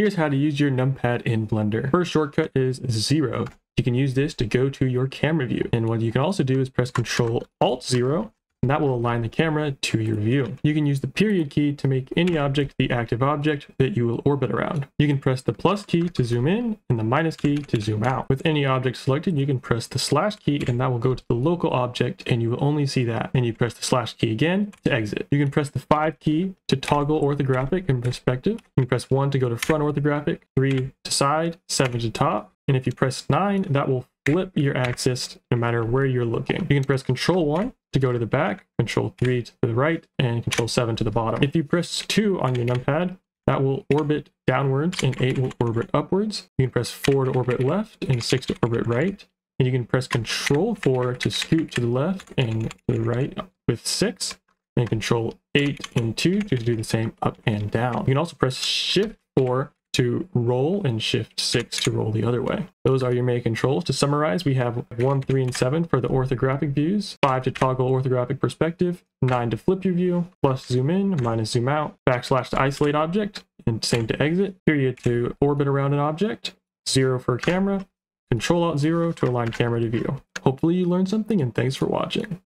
Here's how to use your numpad in Blender. First shortcut is 0. You can use this to go to your camera view. And what you can also do is press Ctrl-Alt-0, and that will align the camera to your view. You can use the period key to make any object the active object that you will orbit around. You can press the plus key to zoom in and the minus key to zoom out. With any object selected, you can press the slash key and that will go to the local object and you will only see that. And you press the slash key again to exit. You can press the 5 key to toggle orthographic and perspective. You can press 1 to go to front orthographic, 3 to side, 7 to top. And if you press 9, that will flip your axis no matter where you're looking. You can press Ctrl-1 to go to the back, Ctrl-3 to the right, and Ctrl-7 to the bottom. If you press 2 on your numpad, that will orbit downwards, and 8 will orbit upwards. You can press 4 to orbit left, and 6 to orbit right. And you can press Ctrl-4 to scoot to the left and to the right with 6, and Ctrl-8 and 2 to do the same up and down. You can also press Shift-4 to roll and Shift-6 to roll the other way. Those are your main controls. To summarize, we have 1, 3, and 7 for the orthographic views, 5 to toggle orthographic perspective, 9 to flip your view, plus zoom in, minus zoom out, backslash to isolate object, and same to exit, period to orbit around an object, 0 for camera, Ctrl-Alt-0 to align camera to view. Hopefully you learned something, and thanks for watching.